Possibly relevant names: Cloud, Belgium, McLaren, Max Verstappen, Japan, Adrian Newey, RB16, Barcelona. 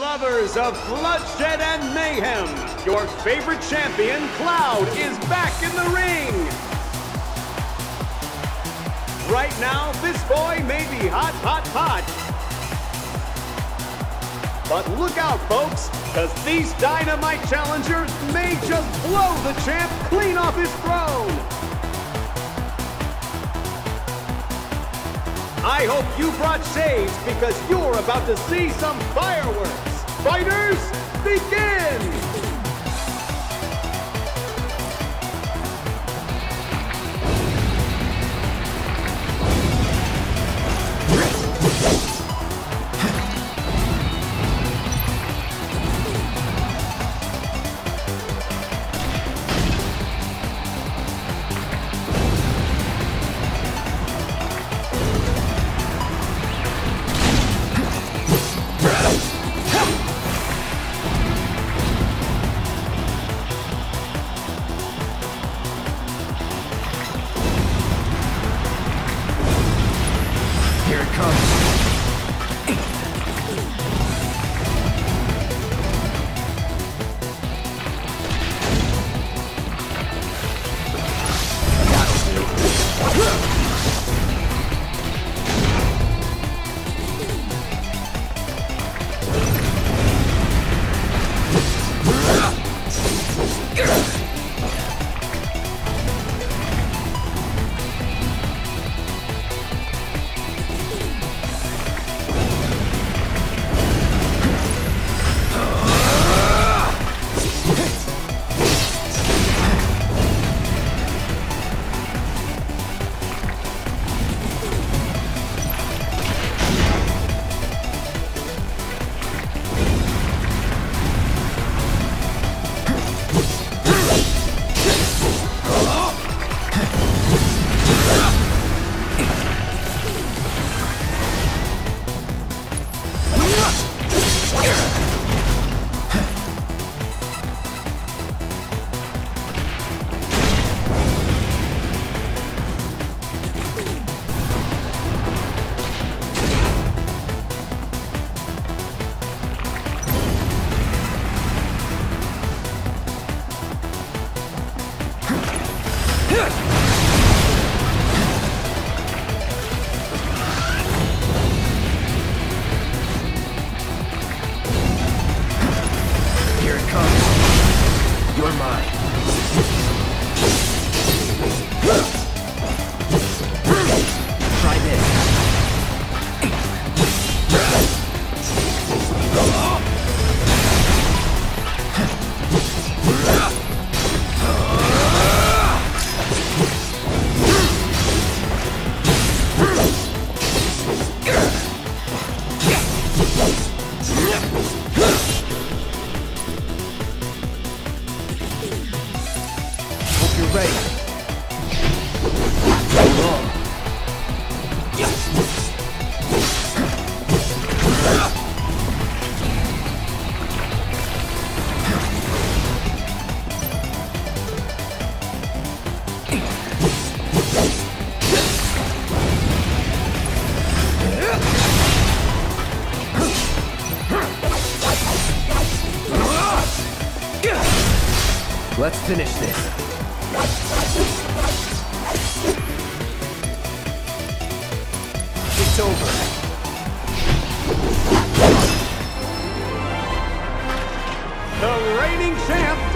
Lovers of bloodshed and mayhem, your favorite champion, Cloud, is back in the ring! Right now, this boy may be hot, hot, hot. But look out, folks, because these dynamite challengers may just blow the champ clean off his throne! I hope you brought shades because you're about to see some fireworks. Fighters, begin! Let's finish this. It's over. The reigning champ